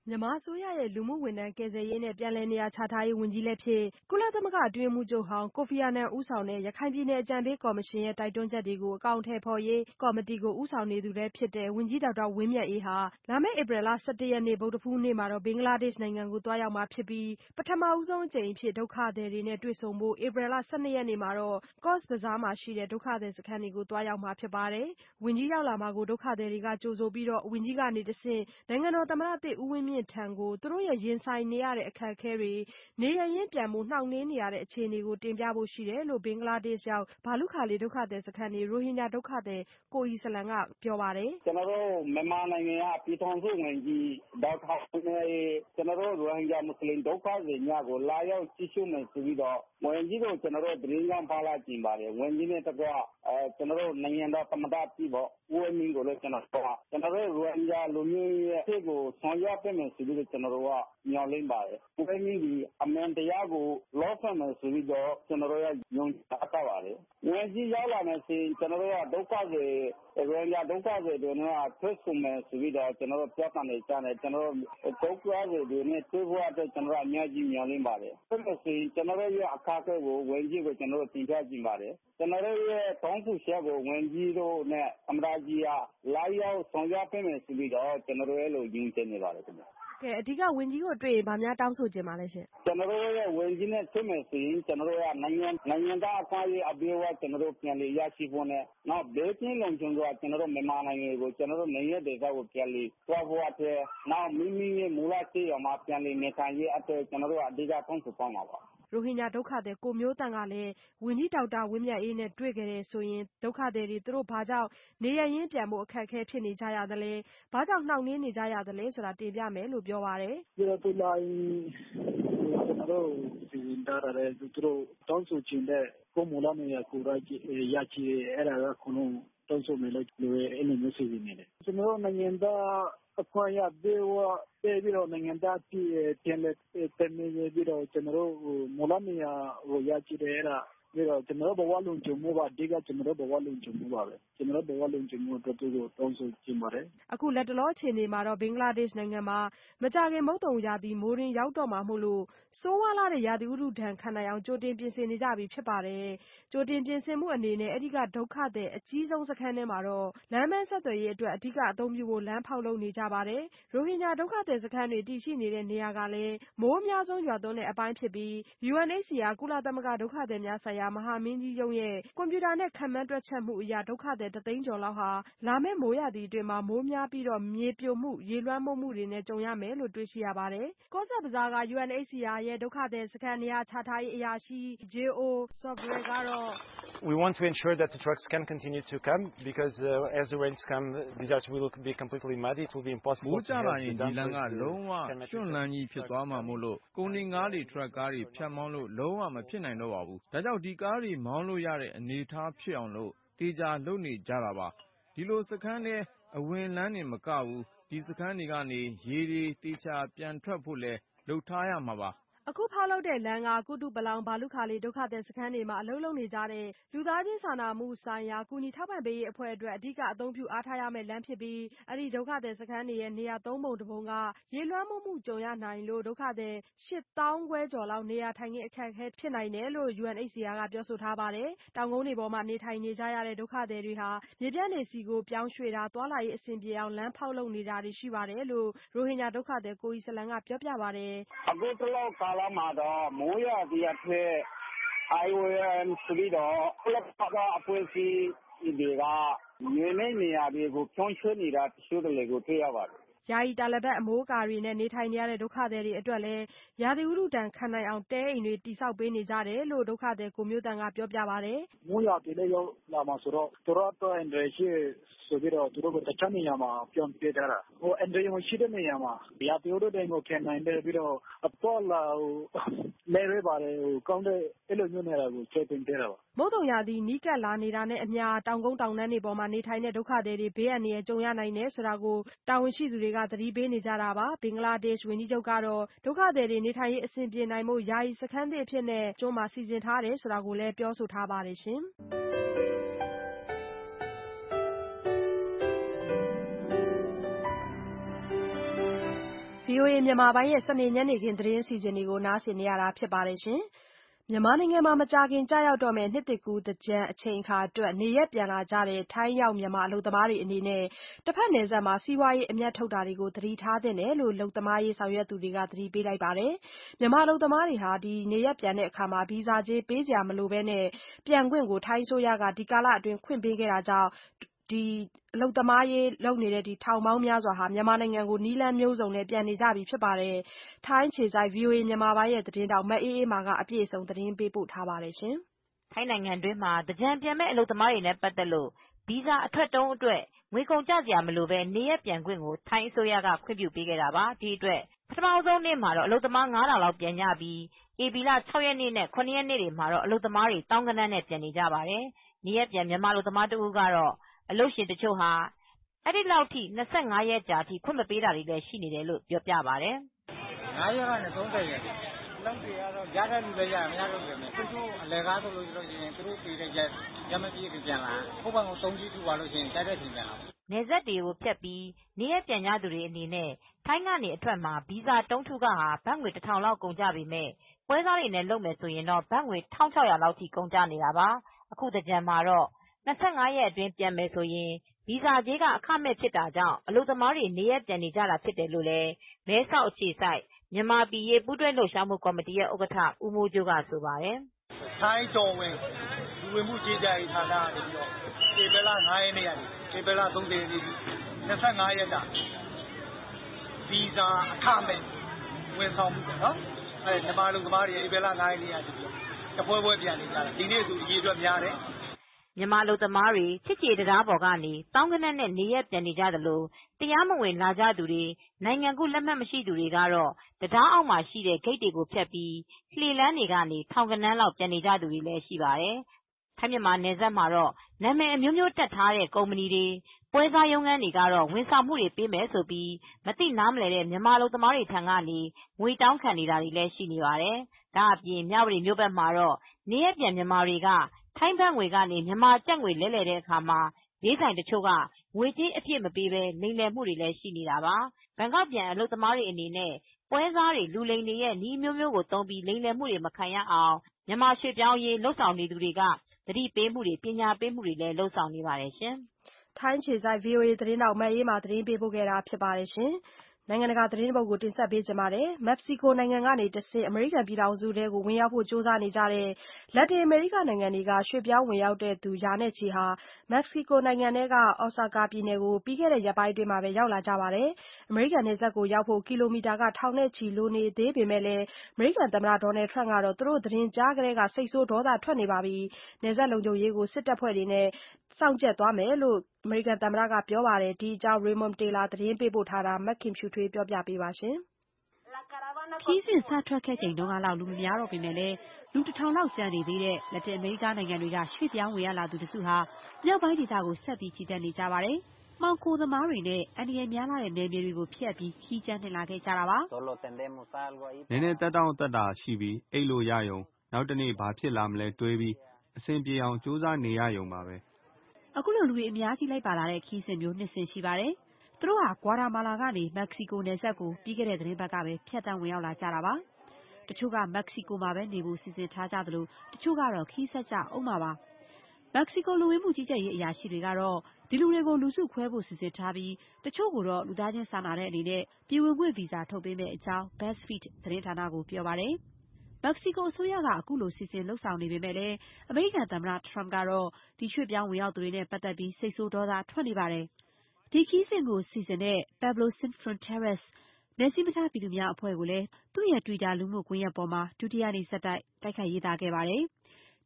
မြန်မာအစိုးရရဲ့ လူမှုဝန်ထမ်းကယ်ဆယ်ရေးနဲ့ ပြန်လည်နေရာချထားရေး ဝန်ကြီးလည်းဖြစ်၊ ကုလသမဂ္ဂအတွင်းရေးမှူးချုပ်ဟောင်း ကိုဖီအာနန် ဦးဆောင်တဲ့ ရခိုင်ပြည်နယ် အကြံပေးကော်မရှင်ရဲ့ တိုက်တွန်းချက်တွေကို အကောင်အထည်ဖော်ရေး ကော်မတီကို ဦးဆောင်နေသူလည်းဖြစ်တဲ့ ဝန်ကြီး ဒေါက်တာဝင်းမြတ်အေးဟာ လာမယ့် ဧပြီလ ၁၁ ရက်နေ့ ဗုဒ္ဓဟူးနေ့မှာတော့ ဘင်္ဂလားဒေ့ရှ်နိုင်ငံကို သွားရောက်မှာဖြစ်ပြီး ပထမဆုံးအကြိမ်အဖြစ် ဒုက္ခသည်တွေနဲ့ တွေ့ဆုံဖို့ ဧပြီလ ၁၂ ရက်နေ့မှာတော့ Cox's Bazar မှာရှိတဲ့ ဒုက္ခသည်စခန်းတွေကို သွားရောက်မှာ ဖြစ်ပါတယ်။ ဝန်ကြီးရောက်လာမှာကို ဒုက္ခသည်တွေက ကြိုဆိုပြီးတော့ ဝန်ကြီးကနေတဆင့် နိုင်ငံတော်သမ္မတသစ် ဦးဝင်းမြင့်ထံကို သူတို့ရဲ့ရင်ဆိုင်နေရတဲ့ အခက်အခဲတွေ၊ နေရပ်ရင်းပြန်ဖို့ နှောင့်နှေးနေရတဲ့ အခြေအနေကို တင်ပြဖို့ရှိတယ်လို့ ဘင်္ဂလားဒေ့ရှ်ရောက် ဘာလုခါလီ ဒုက္ခသည်စခန်းနေ ရိုဟင်ဂျာဒုက္ခသည် ကိုအီစလံက ပြောပါတယ်။ “ကျနော်တို့ မြန်မာနိုင်ငံက ပြည်ထောင်စုဝန်ကြီး ဒေါက်တာဝင်းမြတ်အေး ကျနော်တို့ ရိုဟင်ဂျာ မွတ်ဆလင်ဒုက္ခသည်များကို လာရောက်ကြည့်ရှုမယ်ဆိုပြီးတော့ ဝန်ကြီးကို ကျနော်တို့ သတင်းစကားပါးလိုက်ချင်ပါတယ်။ ဝန်ကြီးနဲ့တကွ ကျနော်တို့ နိုင်ငံတော်သမ္မတကြီးပေါ့ ဦးဝင်းမြင့်ကိုလည်း ကျနော်တို့က ကျနော်တို့ ရိုဟင်ဂျာလူမျိုးရေးအရေးကို ဆောင်ရွက်ပေးမယ်ဆိုပြီးတော့ ကျနော်တို့က မျှော်လင့်ပါတယ်။ ဦးဝင်းမြင့်သည် အမှန်တရားကို လုပ်ဆောင်မယ်ဆိုပြီးတော့ ကျနော်တို့က ယုံကြည်အားထားပါတယ်။ ဝန်ကြီးရောက်လာမယ်ဆိုရင် ကျနော်တို့က ရိုဟင်ဂျာဒုက္ခသည်တွေနဲ့ တွေ့ဆုံမယ်ဆိုပြီးတော့ ကျနော်တို့ ပြောသံတွေကြားတယ်။ ကျနော်တို့ ဒုက္ခသည်တွေနဲ့ တွေ့ဖို့အတွက် ကျနော်တို့ အများကြီးမျှော်လင့်ပါတယ်။ တွေ့မယ်ဆိုရင် ကျနော်တို့ရဲ့ အခက်အခဲကို ဝန်ကြီးကို ကျနော်တို့ တင်ပြချင်ပါတယ်။ ကျနော်တို့ရဲ့ တောင်းဆိုချက်ကို ဝန်ကြီးတို့နဲ့ သမ္မတကြီးက လာရောက်ဆောင်ရွက်ပေးမယ်ဆိုပြီးတော့ ကျနော်တို့ အဲလို ယုံကြည်နေပါတယ်ခင်ဗျ။” အဓိက ဝန်ကြီးကိုတွေ့ရင် ဘာများတောင်းဆိုချင်ပါလဲရှင့်။ “ကျနော်တို့ရဲ့ ဝန်ကြီးနဲ့ တွေ့မယ်ဆိုရင် ကျနော်တို့က နိုင်ငံသားအခွင့်အရေး အပြည့်အဝ ကျနော်တို့ ပြန်လည်ရရှိဖို့နဲ့ နောက် ဘေးကင်းလုံခြုံစွာ ကျနော်တို့ မြန်မာနိုင်ငံကို ကျနော်တို့ နေရပ်ဒေသကို ပြန်လည်သွားဖို့အတွက် နောက်မိမိရဲ့ မူလကျေးရွာမှာ ပြန်လည်နေထိုင်ရေးအတွက် ကျနော်တို့ အဓိက တောင်းဆိုသွားမှာပါ။” ရိုဟင်ဂျာဒုက္ခသည် ကိုမျိုးသန့်ကလည်း ဝန်ကြီး ဒေါက်တာဝင်းမြတ်အေးနဲ့ တွေ့ခဲ့တယ်ဆိုရင် ဒုက္ခသည်တွေ သူတို့ဘာကြောင့် နေရပ်ရင်းပြန်ဖို့ အခက်အခဲဖြစ်နေကြရသလဲ၊ ဘာကြောင့် နှောင့်နှေးနေကြရသလဲဆိုတာ တင်ပြမယ်လို့ ပြောပါတယ်။ “သူလာရင် ကျနော်တို့ စီစဉ်ထားတာလည်း သူတို့တောင်းဆိုချင်တဲ့ ကိုယ့်မူလနေရာ ကိုယ်ရရှိရေး အဲဒါတွေ အကုန်လုံး တောင်းဆိုမယ်လို့ အဲလိုမျိုး စီစဉ်နေတယ်။ ကျနော်တို့ နိုင်ငံသား အခုလက်တလောအခြေအနေမှာတော့ ဘင်္ဂလားဒေ့ရှ်နိုင်ငံမှာ မကြာခင်မုတ်သုံရာသီမိုးတွင်းရောက်တော့မှာမို့လို့ ဆိုးဝါးလာတဲ့ရာသီဥတုဒဏ်ခံနိုင်အောင် ကြိုတင်ပြင်ဆင်နေကြပြီဖြစ်ပါတယ်။ ကြိုတင်ပြင်ဆင်မှုအနေနဲ့ အဲဒီကဒုက္ခသည်အကြီးဆုံးစခန်းထဲမှာတော့ လမ်းပန်းဆက်သွယ်ရေးအတွက် အဓိကအသုံးပြုဖို့ လမ်းဖောက်လုပ်နေကြပါတယ်။ ရိုဟင်ဂျာဒုက္ခသည်စခန်းတွေတည်ရှိနေတဲ့နေရာကလည်း မိုးအများဆုံးရွာသွန်းတဲ့အပိုင်းဖြစ်ပြီး UNHCR ကုလသမဂ္ဂဒုက္ခသည်များဆိုင်ရာ မဟာမင်းကြီးရုံးရဲ့ ကွန်ပျူတာနဲ့ခန့်မှန်းတွက်ချက်မှုအရ ဒုက္ခသည်တသိန်းကျော်လောက်ဟာ လာမယ့်မိုးရာသီအတွင်းမှာ မိုးများပြီးတော့ မြေပြိုမှု၊ ရေလွှမ်းမိုးမှုတွေနဲ့ ကြုံရမယ်လို့ တွေ့ရှိရပါတယ်။ ကော့ဇ်ဘဇားက UNHCR ရဲ့ ဒုက္ခသည်စခန်းနေရာချထားရေးအရာရှိ J.O. Sobre ကတော့ We want to ensure that the trucks can continue to come because as the rains come, deserts will be completely muddy. It will be impossible. မိုးကျလာရင် ဒီလမ်းကလုံးဝရွှံ့လန်းကြီးဖြစ်သွားမှာမို့လို့ ကုန်တင်ကားတွေ ထရပ်ကားတွေ ဖြတ်မောင်းလို့လုံးဝမဖြစ်နိုင်တော့ပါဘူး။ ဒါကြောင့်ဒီကားတွေမောင်းလို့ရတဲ့အနေအထားဖြစ်အောင်လို့ တေချာလုပ်နေကြတာပါ။ ဒီလိုစခန်းထဲအဝင်လမ်းတွေမကဘူး။ ဒီစခန်းတွေကနေ ရေတွေတေချာပြန်ထွက်ဖို့လည်းလုပ်ထားရမှာပါ။အခုဖောက်လုပ်တဲ့လမ်းက ကုတုပလောင်ဘာလုခါလီဒုက္ခသည်စခန်းတွေမှာ အလုပ်လုပ်နေကြတဲ့ လူသားချင်းစာနာမှုဆိုင်ရာ ကူညီထောက်ပံ့ပေးရေးအဖွဲ့အတွက် အဓိကအသုံးပြုအားထားရမယ့်လမ်းဖြစ်ပြီး အဲဒီဒုက္ခသည်စခန်းတွေရဲ့ နေရာ သုံးပုံတပုံက ရေလွှမ်းမိုးမှုကြုံရနိုင်လို့ ဒုက္ခသည် 8,500 ကျော်လောက် နေရာထိုင်ခင်းအခက်အခဲဖြစ်နိုင်တယ်လို့ UNHCR ကပြောဆိုထားပါတယ်။ တောင်ကုန်းတွေပေါ်မှာ နေထိုင်နေကြရတဲ့ဒုက္ခသည်တွေဟာ မြေပြန့်တွေဆီကိုပြောင်းရွှေ့တာ သွားလာရေးအဆင်ပြေအောင် လမ်းဖောက်လုပ်နေတာတွေရှိပါတယ်လို့ ရိုဟင်ဂျာဒုက္ခသည် ကိုအီစလမ်ကပြောပြပါတယ်။ အခုတလောကာလမှာတော့ မိုးရာသီအတွက် IOM ဆိုပြီးတော့ ကုလသမဂ္ဂအဖွဲ့အစည်းတွေက မြေနဲ့နေရာတွေကို ပြောင်းရွှေ့နေတာ တချို့တွေကိုတွေ့ရပါတယ်။ ယာယီတာလပတ်အမိုးအကာတွေနဲ့ နေထိုင်နေရတဲ့ဒုက္ခသည်တွေအတွက်လည်း ရာသီဥတုဒဏ်ခံနိုင်အောင် တဲအိမ်တွေတည်ဆောက်ပေးနေကြတယ်လို့ ဒုက္ခသည်ကိုမျိုးသန့်ကပြောပြပါတယ်။ မိုးရာသီလည်းရောက်လာမှာဆိုတော့ သူတို့အတွက်အန္တရာယ်ရှိတယ်ဆိုပြီးတော့ သူတို့ကိုတခြားနေရာမှာပြောင်းပေးထားတာ။ ဟိုအန္တရာယ်မရှိတဲ့နေရာမှာ ရာသီဥတုဒဏ်ကိုခံနိုင်တဲ့ပြီးတော့ အသွားအလာလည်းပဲပါတယ်ကောင်းတဲ့အဲ့လိုမျိုးနေရာကို ကြိုတင်ပေးတာပါ။ မုတ်သုံရာသီနီးကပ်လာနေတာနဲ့အမျှ တောင်ကုန်းတောင်တန်းတွေပေါ်မှာ နေထိုင်တဲ့ဒုက္ခသည်တွေ ဘေးအန္တရာယ်ကြုံရနိုင်တယ်ဆိုတာကို တာဝန်ရှိသူတွေက သတိပေးနေကြတာပါ။ ဘင်္ဂလားဒေ့ရှ်ဝန်ကြီးချုပ်ကတော့ ဒုက္ခသည်တွေနေထိုင်ရေးအဆင်ပြေနိုင်ဖို့ ယာယီစခန်းသစ်အဖြစ်နဲ့ ကျွန်းမှာစီစဉ်ထားတယ်ဆိုတာကိုလည်း ပြောဆိုထားပါတယ်ရှင်။ VOA မြန်မာပိုင်းရဲ့ စနေညနေခင်းသတင်းအစီအစဉ်တွေကို နားဆင်နေရတာဖြစ်ပါတယ်ရှင်။ မြန်မာနိုင်ငံမှာ မကြာခင်ကျရောက်တော့မယ့် နှစ်သစ်ကူးသင်္ကြန်အချိန်အခါအတွက် နေရပ်ပြန်လာကြတဲ့ ထိုင်းရောက်မြန်မာအလုပ်သမားတွေအနေနဲ့ တဘက်နယ်စပ်မှာ စီးပွားရေးအမြတ်ထုတ်တာတွေကို သတိထားသင့်တယ်လို့ အလုပ်သမားရေးဆောင်ရွက်သူတွေက သတိပေးလိုက်ပါတယ်။ မြန်မာအလုပ်သမားတွေဟာ နေရပ်ပြန်တဲ့အခါ ဗီဇာကြေးပေးစရာမလိုဘဲ ပြန်ခွင့်ကို ထိုင်းအစိုးရက ဒီကာလအတွင်းခွင့်ပေးခဲ့တာကြောင့် အလုပ်သမားရေးလုပ်နေတဲ့ ထောင်ပေါင်းများစွာဟာ မြန်မာနိုင်ငံကို နည်းလမ်းမျိုးစုံနဲ့ ပြန်နေကြပြီဖြစ်ပါတယ်။ ထိုင်းအခြေစိုက် VOA မြန်မာပိုင်းရဲ့သတင်းထောက် မအေးအေးမာက အပြည့်အစုံသတင်းပေးပို့ထားပါတယ်ရှင်။ ထိုင်းနိုင်ငံတွင်းမှာ သင်္ကြန်ပြန်မယ့်အလုပ်သမားတွေနဲ့ပတ်သက်လို့ ဗီဇာအထွက်တုံးအတွက် ငွေကုန်ကျစရာမလိုဘဲ နေရပ်ပြန်ခွင့်ကို ထိုင်းအစိုးရက ခွင့်ပြုပေးခဲ့တာပါ။ ဒီအတွက် ပထမဆုံးနေ့မှာတော့ အလုပ်သမား ၅,၀၀၀ လောက်ပြန်ကြပြီး ဧပြီလ ၆ ရက်နေ့နဲ့ ၇ ရက်နေ့တွေမှာတော့ အလုပ်သမားတွေ သောင်းဂဏန်းနဲ့ ပြန်နေကြပါတယ်။ နေရပ်ပြန်မြန်မာအလုပ်သမားတဦးကတော့ အလုပ်ရှင်တချို့ဟာ အဲဒီလောက်ထိ ၂၅ ရက်ကြာထိ ခွင့်မပေးတာတွေလည်းရှိနေတယ်လို့ ပြောပြပါတယ်။ ၅ ရက်ကနေ ၃၀ ရက်အလုပ်တွေကတော့ ရတဲ့လူလည်းရတယ်၊ မရတဲ့လူလည်းရတယ်။ တချို့အလကားဆိုလို့ရှိရင် သူတို့ပေးတဲ့ရက်မပြည့်ခင်ပြန်လာတာ။ ကိုယ့်ဘာကိုယ် အသုံးပြုပြီးသွားလို့ရှိရင် ကြိုက်တဲ့အချိန်ပြန်လာပေါ့။ နယ်စပ်တွေကိုဖြတ်ပြီး နေရပ်ပြန်ကြသူတွေအနေနဲ့ ထိုင်းကနေအထွက်မှာ ဗီဇာတုံးထုခဟာ ဘတ်ငွေ ၁,၀၀၀ လောက်ကုန်ကျပေမယ့် ပွဲစားတွေနဲ့လုပ်မယ်ဆိုရင်တော့ ဘတ်ငွေ ၁,၆၀၀ လောက်ထိ ကုန်ကျနေတာပါ။ အခုသင်္ကြန်မှာတော့ ၂၅ ရက်အတွင်းပြန်မယ်ဆိုရင် ဗီဇာကြေးက အခမဲ့ဖြစ်တာကြောင့် အလုပ်သမားတွေ နေရပ်ပြန်နေကြတာဖြစ်တယ်လို့လည်း မဲဆောက်အခြေစိုက် မြန်မာပြည်အရေးပူးတွဲလှုပ်ရှားမှုကော်မတီရဲ့ဥက္ကဋ္ဌ ဦးမိုးကြိုးကဆိုပါတယ်။ ထိုင်းတော်ဝင်လူဝင်မှုကြီးကြပ်ရေးဌာနကနေပြီးတော့ ဧပြီလ ၅ ရက်နေ့ကနေ ဧပြီလ ၃၀ ရက်နေ့အထိ ၂၅ ရက်တာ ဗီဇာအခမဲ့ဝန်ဆောင်မှုပေါ့နော်။ မြန်မာအလုပ်သမားတွေ ဧပြီလ ၅ ရက်နေ့ကနေ တဖွဲဖွဲပြန်နေကြတာ။ ဒီနေ့ဆို အရေအတွက်များတယ်။ မြန်မာအလုပ်သမားတွေ ချစ်ကြည်ရေးတံတားပေါ်ကနေ သောင်းဂဏန်းနဲ့ နေရပ်ပြန်နေကြသလို တရားမဝင်လာကြသူတွေ နိုင်ငံကူးလက်မှတ်မရှိသူတွေကတော့ တံတားအောက်မှာရှိတဲ့ ဂိတ်တွေကိုဖြတ်ပြီး လှေလမ်းတွေကနေ ထောင်ဂဏန်းလောက် ပြန်နေကြသူတွေလည်းရှိပါတယ်။ ထိုင်းမြန်မာနယ်စပ်မှာတော့ နာမည်အမျိုးမျိုးတပ်ထားတဲ့ ကုမ္ပဏီတွေ ပွဲစားရုံးခန်းတွေကတော့ဝန်ဆောင်မှုတွေပေးမယ်ဆိုပြီးမသိနားမလည်တဲ့မြန်မာအလုပ်သမားတွေထံကနေငွေတောင်းခံနေတာတွေလည်းရှိနေပါတယ်။ဒါအပြင်မြဝတီမြို့ဘက်မှာတော့နေရပြန်မြန်မာတွေကထိုင်းဘတ်ငွေကနေမြန်မာကျပ်ငွေလဲလှယ်တဲ့အခါမှာဈေးဆိုင်တချို့ကငွေကြေးအပြည့်မပေးဘဲလိမ်လည်မှုတွေလည်းရှိနေတာပါ။ဘန်ကောက်ပြန်အလုပ်သမားတွေအနေနဲ့ပွဲစားတွေလူလိမ်တွေရဲ့နှီးမျိုးမျိုးကိုသုံးပြီးလိမ်လည်မှုတွေမခံရအောင်မြန်မာရွှေပြောင်းရေးလှုပ်ဆောင်နေသူတွေကသတိပေးမှုတွေပညာပေးမှုတွေလည်းလှုပ်ဆောင်နေပါတယ်ရှင်။ထိုင်းခြေဆိုင် VOA သတင်းတောက်မအေးမှာသတင်းပေးပို့ခဲ့တာဖြစ်ပါတယ်ရှင်။နိုင်ငံတကာသတင်းပုဂ္ဂိုလ်တင်ဆက်ပေးကြပါတယ်။မက္ကဆီကိုနိုင်ငံကနေတဆင့်အမေရိကန်ပြည်ထောင်စုထဲကိုဝင်ရောက်ဖို့ကြိုးစားနေကြတဲ့လက်တင်အမေရိကန်နိုင်ငံတွေကရွှေ့ပြောင်းဝင်ရောက်တဲ့သူရာနဲ့ချီဟာမက္ကဆီကိုနိုင်ငံထဲကအော်ဆာကာပြည်နယ်ကိုပြီးခဲ့တဲ့ရက်ပိုင်းတွင်းမှာပဲရောက်လာကြပါတယ်။အမေရိကန်နယ်စပ်ကိုရောက်ဖို့ကီလိုမီတာကထောင်နဲ့ချီလိုနေသေးပေမဲ့လည်းအမေရိကန်သမ္မတဒေါ်နယ်ထရမ့်ကတော့သူတို့သတင်းကြားကလေးကစိတ်ဆိုးဒေါသထွက်နေပါပြီ။နယ်စပ်လုံခြုံရေးကိုစစ်တပ်ဖွဲ့တွေနဲ့စောင့်ကြပ်သွားမယ်လို့အမေရိကန်သမ္မတကပြောပါတယ်ဒီအကြောင်း Raymond Taylor သတင်းပေးပို့ထားတာမက်ခင်ဖြူထွေးပြောပြပေးပါရှင်။ခီးစဉ်စထွက်ခဲ့ချိန်တုန်းကလောက်လူမများတော့ပေမဲ့လည်းလူတထောင်လောက်ကျန်နေသေးတဲ့လက်တင်အမေရိကန်နိုင်ငံတွေကရွှေ့ပြောင်းဝင်ရလာသူတစုဟာမြောက်ပိုင်းဒေသကိုဆက်ပြီးကြီးတက်နေကြပါတယ်။မောင်ကိုသမားတွေနဲ့အန္တရာယ်များလာတဲ့နယ်မြေတွေကိုဖျက်ပြီးခီးကျန်းနေလာခဲ့ကြတာပါ။နည်းနည်းတက်တောင့်တက်တာရှိပြီးအိတ်လို့ရရုံနောက်တနေ့ဘာဖြစ်လာမလဲတွေးပြီးအဆင်ပြေအောင်ကြိုးစားနေရရုံပါပဲ။အခုလိုလူတွေအများကြီးလိုက်ပါလာတဲ့ခီးစဉ်မျိုးနှစ်စဉ်ရှိပါတယ်။သူတို့ဟာကွာတာမာလာကနေမက္ကဆီကိုနယ်စပ်ကိုပြီးခဲ့တဲ့သတင်းပတ်ကပဲဖြတ်တန်းဝင်ရောက်လာကြတာပါ။တချို့ကမက္ကဆီကိုမှာပဲနေဖို့စီစဉ်ထားကြသလိုတချို့ကတော့ခီးဆက်ကြအောင်မှာပါ။မက္ကဆီကိုလူဝင်မှုကြီးကြပ်ရေးအရာရှိတွေကတော့ဒီလူတွေကိုလူစုခွဲဖို့စီစဉ်ထားပြီးတချို့ကတော့လူသားချင်းစာနာတဲ့အနေနဲ့ပြည်ဝင်ခွင့်ဗီဇာထုတ်ပေးမယ့်အကြောင်း Best Fit သတင်းဌာနကိုပြောပါတယ်။မက္ကဆီကိုအစိုးရကအခုလိုစီစဉ်လှုပ်ဆောင်နေပေမဲ့လည်းအမေရိကန်သမ္မတထရမ့်ကတော့ဒီရွှေ့ပြောင်းဝင်ရောက်သူတွေနဲ့ပတ်သက်ပြီးစိတ်ဆိုးဒေါသထွက်နေပါတယ်။ဒီခီးစဉ်ကိုစီစဉ်တဲ့ Pablo Sin Fronteras နယ်စည်းမခြားပြည်သူများအဖွဲ့ကိုလည်းသူ့ရဲ့ Twitter လူမှုကွန်ရက်ပေါ်မှာဒုတိယနေ့ဆက်တိုက်ခိုက်ရေးသားခဲ့ပါတယ်။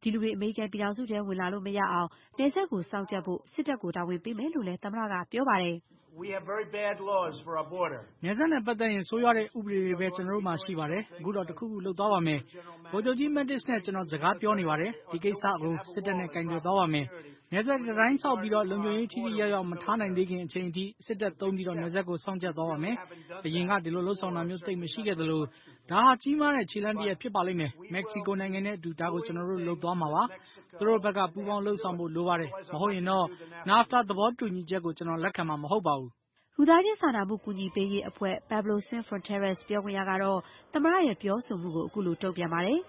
ဒီလူတွေအမေရိကန်ပြည်ထောင်စုထဲဝင်လာလို့မရအောင်နယ်စပ်ကိုစောင့်ကြပ်ဖို့စစ်တပ်ကိုတာဝန်ပေးမယ်လို့လည်းသမ္မတကပြောပါတယ်။ We have very bad laws for our border. နယ်စပ်နဲ့ပတ်သက်ရင်ဆိုးရွားတဲ့ဥပဒေတွေပဲကျွန်တော်တို့မှာရှိပါတယ်။အခုတော့တစ်ခုခုလုပ်သွားပါမယ်။ဗိုလ်ချုပ်ကြီးမက်တစ်နဲ့ကျွန်တော်စကားပြောနေပါတယ်။ဒီကိစ္စကိုစစ်တပ်နဲ့ကင်တွယ်သွားပါမယ်။နယ်စပ်တိုင်းဆောက်ပြီးတော့လုံခြုံရေးထိထိရောက်ရောက်မထားနိုင်သေးခင်အချိန်အထိစစ်တပ်သုံးပြီးတော့နယ်စပ်ကိုစောင့်ကြပ်သွားပါမယ်။အရင်ကဒီလိုလှုပ်ဆောင်တာမျိုးသိမ့်မရှိခဲ့သလိုဒါဟာကြီးမားတဲ့ခြေလှမ်းတစ်ရပ်ဖြစ်ပါလိမ့်မယ်။မက္ကဆီကိုနိုင်ငံနဲ့အတူဒါကိုကျွန်တော်တို့လုပ်သွားမှာပါ။သူတို့ဘက်ကပူးပေါင်းလှုပ်ဆောင်ဖို့လိုပါတယ်။မဟုတ်ရင်တော့ NAFTA သဘောတူညီချက်ကိုကျွန်တော်လက်ခံမှာမဟုတ်ပါဘူး။လူသားချင်းစာနာမှုကူညီပေးရေးအဖွဲ့ Pablo Sin Fronteras ပြောခွင့်ရကတော့သမရရဲ့ပြောဆိုမှုကိုအခုလိုတုံ့ပြန်ပါတယ်။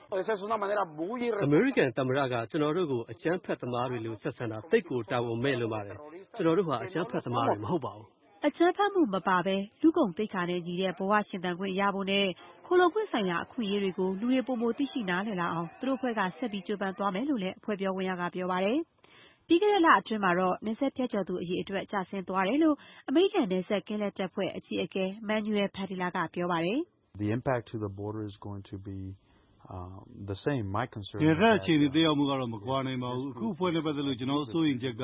American သမရကကျွန်တော်တို့ကိုအကြမ်းဖက်သမားတွေလို့ဆက်ဆံတာတိတ်ကိုတာဝန်မဲ့လို့ပါတယ်။ကျွန်တော်တို့ဟာအကြမ်းဖက်သမားတွေမဟုတ်ပါဘူး။အကြမ်းဖက်မှုမပါဘဲလူကုန်တိတ်ခါနဲ့ကြီးတဲ့ဘဝရှင်သန်ခွင့်ရဖို့နဲ့ခိုလှုံခွင့်ဆိုင်ရာအခွင့်အရေးတွေကိုလူတွေပုံမသိရှိနားလည်လာအောင်သူတို့အဖွဲ့ကဆက်ပြီးကြိုးပမ်းသွားမယ်လို့လည်းအဖွဲ့ပြောခွင့်ရကပြောပါတယ်။ပြီးခဲ့တဲ့လအတွင်းမှာတော့နယ်စပ်ဖြတ်ကျော်သူအရေအတွက်ကျဆင်းသွားတယ်လို့အမေရိကန်နယ်စပ်ကင်းလက်တပ်ဖွဲ့အကြီးအကဲ Manuel Padilla ကပြောပါတယ်။ The impact to the border is going to be the same. My concern is that ဒီအခြေအနေတရားမှုကတော့မကွာနိုင်ပါဘူး။အခုဖွဲ့နဲ့ပတ်သက်လို့ကျွန်တော်အစိုးရချက်က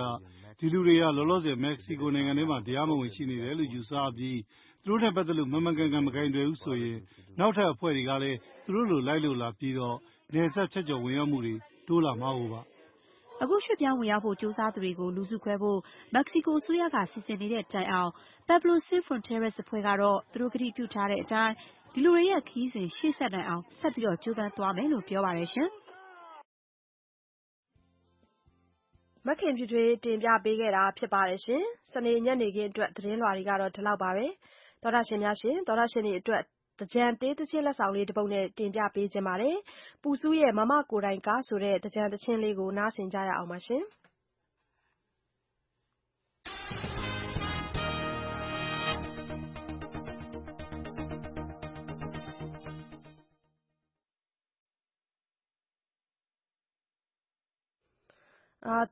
ဒီလူတွေကလောလောဆယ်မက္ကဆီကိုနိုင်ငံထဲမှာတရားမဝင်ရှိနေတယ်လို့ယူဆပြီးသူတို့နဲ့ပတ်သက်လို့မမှန်ကန်ကန်မကိုင်တွယ်ဘူးဆိုရင်နောက်ထပ်အဖွဲ့တွေကလည်းသူတို့လိုလိုက်လို့လာပြီးတော့နယ်စပ်ဖြတ်ကျော်ဝင်ရောက်မှုတွေတိုးလာမှာဟုတ်ပါအခုရွှေ့ပြောင်းဝင်ရောက်ဖို့ကြိုးစားသူတွေကိုလူစုခွဲဖို့မက္ကဆီကိုအစိုးရကစီစဉ်နေတဲ့တိုင်အောင် Pablo Sin Fronteras အဖွဲ့ကတော့သူတို့ကတိပြုထားတဲ့အတိုင်းဒီလူတွေရဲ့ခီးစဉ်ရှေ့ဆက်နိုင်အောင်ဆက်ပြီးတော့ကြိုးပမ်းသွားမယ်လို့ပြောပါတယ်ရှင်။မခင်ဖြူထွေးတင်ပြပေးခဲ့တာဖြစ်ပါတယ်ရှင်။စနေညနေခင်းအတွက်သတင်းလွှာတွေကတော့ဒီလောက်ပါပဲ။သောတာရှင်များရှင်သောတာရှင်တွေအတွက်တကြံတေးသချင်းလက်ဆောင်လေးတစ်ပုဒ်နဲ့တင်ပြပေးခြင်းပါတယ်။ပူစုရဲ့မမကိုယ်တိုင်ကားဆိုတဲ့တကြံသချင်းလေးကိုနားဆင်ကြရအောင်ပါရှင်။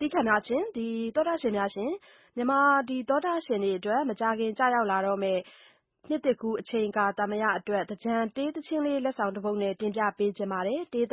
တိခဏချင်းဒီသောတာရှင်များရှင်မြန်မာဒီသောတာရှင်တွေအတွက်မကြခင်ကြရောက်လာတော့မယ်နှစ်တစ်ခုအချိန်ကာသမယအတွက်တကြံတေးသချင်းလေးလက်ဆောင်တစ်ပုဒ်နဲ့တင်ပြပေးခြင်းပါတယ်တေးသ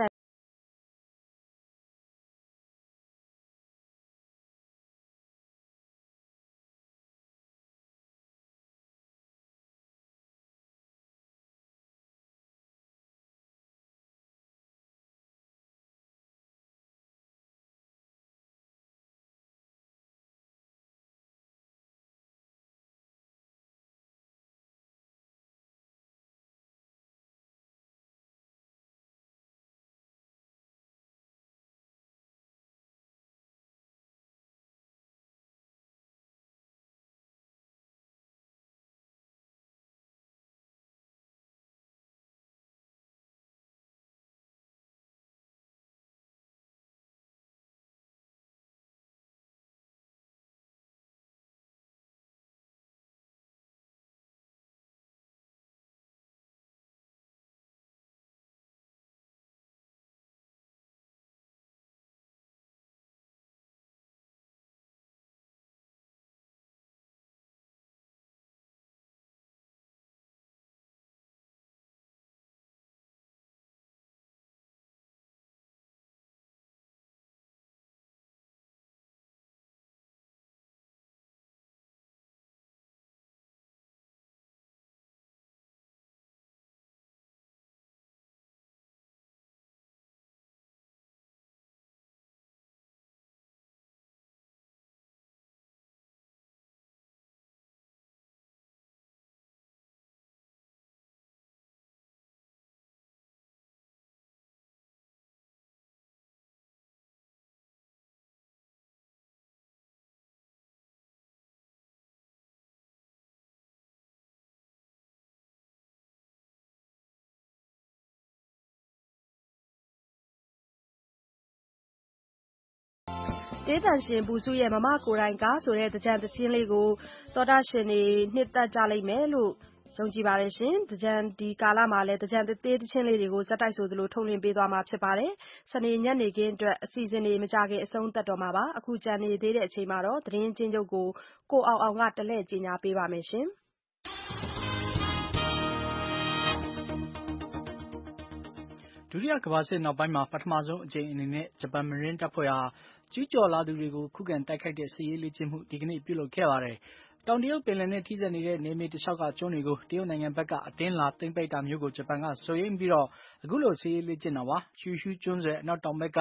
တေးသံရှင်ဘူစုရဲ့ မမကိုယ်တိုင်ကဆိုတဲ့ သင်္ကြန်သီချင်းလေးကို သောတရှင်တွေ နှစ်သက်ကြလိမ့်မယ်လို့ ယုံကြည်ပါတယ်ရှင်။ သင်္ကြန်ဒီကာလမှာလည်း သင်္ကြန်သေးသီချင်းလေးတွေကို ဆက်တိုက်ဆိုသလို ထုတ်လွှင့်ပေးသွားမှာဖြစ်ပါတယ်။ စနေညနေခင်းအတွက် အစီအစဉ်တွေ မကြာခင် အဆုံးသတ်တော့မှာပါ။ အခုကျန်နေသေးတဲ့အချိန်မှာတော့ သတင်းအကျဉ်းချုပ်ကို ကိုအောင်အောင်က တလှည့် ကြေညာပေးပါမယ်ရှင်။ ဒုတိယကမ္ဘာစစ်နောက်ပိုင်းမှာ ပထမဆုံးအကြိမ်အနေနဲ့ ဂျပန်မရင်းတပ်ဖွဲ့ဟာ ကျူးကျော်လာသူတွေကို ခုခံတိုက်ခိုက်တဲ့ စစ်ရေးလေ့ကျင့်မှု ဒီကနေ့ ပြုလုပ်ခဲ့ပါတယ်။ တောင်တရုတ်ပင်လယ်နဲ့ ထိစပ်နေတဲ့ နယ်မြေတလျှောက်က ကျွန်းတွေကို တရုတ်နိုင်ငံဘက်က အတင်းလာသိမ်းပိုက်တာမျိုးကို ဂျပန်က စိုးရိမ်ပြီး အခုလို စစ်ရေးလေ့ကျင့်တာပါ။ Kyushu ကျွန်းဆွယ်အနောက်တောင်ဘက်က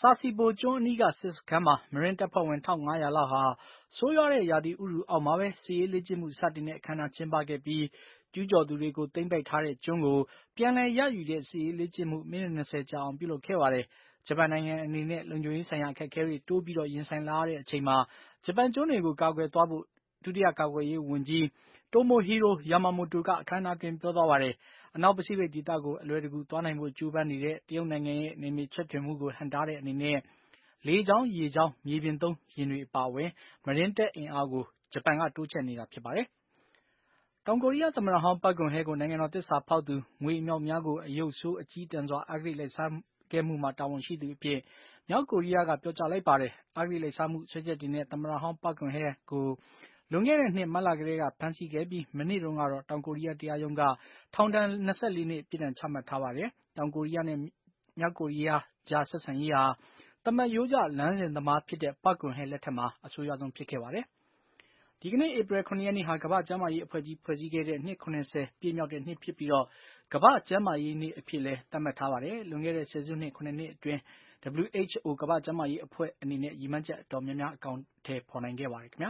Sasebo ကျွန်းအနီးက စစ်စခန်းမှာ မရင်းတပ်ဖွဲ့ဝင် ၁၅၀၀ လောက်ဟာ ဆိုးရွားတဲ့ ရာသီဥတုအောက်မှာပဲ စစ်ရေးလေ့ကျင့်မှု စတင်တဲ့ အခမ်းအနားကျင်းပခဲ့ပြီး ကျူးကျော်သူတွေကို သိမ်းပိုက်ထားတဲ့ကျွန်းကို ပြန်လည်ရယူတဲ့ စစ်ရေးလေ့ကျင့်မှု မိနစ် ၂၀ ကြာအောင် ပြုလုပ်ခဲ့ပါတယ်။ ဂျပန်နိုင်ငံအနေနဲ့ လုံခြုံရေးဆိုင်ရာ အခက်အခဲတွေ တိုးပြီး ရင်ဆိုင်လာရတဲ့အချိန်မှာ ဂျပန်ကျွန်းတွေကို ကာကွယ်သွားဖို့ ဒုတိယကာကွယ်ရေးဝန်ကြီး Tomohiro Yamamoto က အခမ်းအနားအတွင်း ပြောသွားပါတယ်။ အနောက်ပစိဖိတ်ဒေသကို အလွယ်တကူ သွားနိုင်ဖို့ ကြိုးပမ်းနေတဲ့ တရုတ်နိုင်ငံရဲ့ နယ်မြေချဲ့ထွင်မှုကို ဟန့်တားတဲ့အနေနဲ့ လေကြောင်း၊ ရေကြောင်း၊ မြေပြင်သုံး ယာဉ်တွေအပါအဝင် မရင်းတပ်အင်အားကို ဂျပန်က တိုးချဲ့နေတာဖြစ်ပါတယ်။ တောင်ကိုရီးယားသမ္မတဟောင်း Park Geun-hye ကို နိုင်ငံတော်သစ္စာဖောက်သူ၊ ငွေအမြောက်အများကို အရုပ်ဆိုး အကျည်းတန်စွာ အဂတိလိုက်စားခဲ့မှုမှာ တာဝန်ရှိသူအဖြစ် မြောက်ကိုရီးယားက ပြောကြားလိုက်ပါတယ်။ အဂတိလိုက်စားမှု စွဲချက်တွေနဲ့ သမ္မတဟောင်း Park Geun-hye ကို လွန်ခဲ့တဲ့နှစ် မတ်လကတည်းက ဖမ်းဆီးခဲ့ပြီး မနေ့တုန်းကတော့ တောင်ကိုရီးယား တရားရုံးက ထောင်ဒဏ် ၂၄ နှစ် ပြစ်ဒဏ်ချမှတ်ထားပါတယ်။ တောင်ကိုရီးယားနဲ့ မြောက်ကိုရီးယားကြား ဆက်ဆံရေးဟာ သမရိုးကျ လမ်းစဉ်သမားဖြစ်တဲ့ Park Geun-hye လက်ထက်မှာ အဆိုးရွားဆုံး ဖြစ်ခဲ့ပါတယ်။ ဒီကနေ့ ဧပြီ ၇ ရက်နေ့ဟာ ကမ္ဘာ့ကျန်းမာရေးအဖွဲ့ကြီး ဖွဲ့စည်းခဲ့တဲ့ နှစ် ၇၀ ပြည့်မြောက်တဲ့နှစ်ဖြစ်ပြီး ကမ္ဘာ့ကျန်းမာရေးနေ့အဖြစ်လည်း သတ်မှတ်ထားပါတယ်။ လွန်ခဲ့တဲ့ ဆယ်စုနှစ် ၇ နှစ်အတွင်း WHO ကမ္ဘာ့ကျန်းမာရေးအဖွဲ့အနေနဲ့ ရည်မှန်းချက်အတော်များများ အကောင်အထည်ဖော်နိုင်ခဲ့ပါတယ်။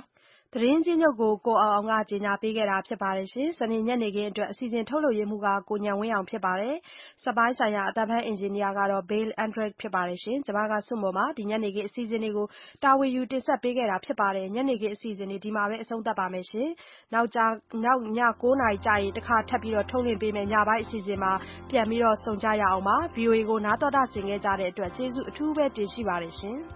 သတင်းအကျဉ်းချုပ်ကို ကိုအောင်အောင်က ကြေညာပေးခဲ့တာဖြစ်ပါတယ်။ စနေညနေခင်းအတွက် အစီအစဉ်ထုတ်လုပ်ရေးမှူးက ကိုဉာဏ်ဝင်းအောင်ဖြစ်ပါတယ်။ စက်ပိုင်းဆိုင်ရာ အသံဖမ်းအင်ဂျင်နီယာကတော့ Bill Andrews ဖြစ်ပါတယ်။ ကျွန်မက ဆုမွန်ပါ။ ဒီညနေခင်းအစီအစဉ်တွေကို တာဝန်ယူတင်ဆက်ပေးခဲ့တာဖြစ်ပါတယ်။ ညနေခင်းအစီအစဉ်တွေ ဒီမှာပဲ အဆုံးသတ်ပါမယ်ရှင်။ နောက် ည ၉ နာရီကျရင် တခါထပ်ပြီး ထုတ်လွှင့်ပေးမယ့် ညပိုင်းအစီအစဉ်မှာ ပြန်ပြီးဆုံကြရအောင်ပါ။ VOA ကို နားသောတဆင်ခဲ့ကြတဲ့အတွက် ကျေးဇူးအထူးပဲ တင်ရှိပါတယ်ရှင်။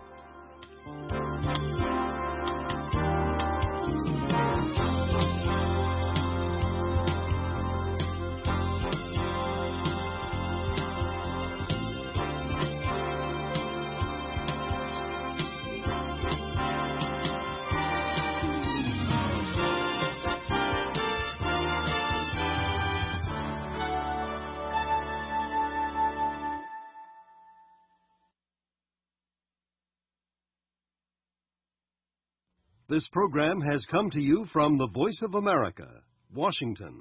This program has come to you from the Voice of America, Washington.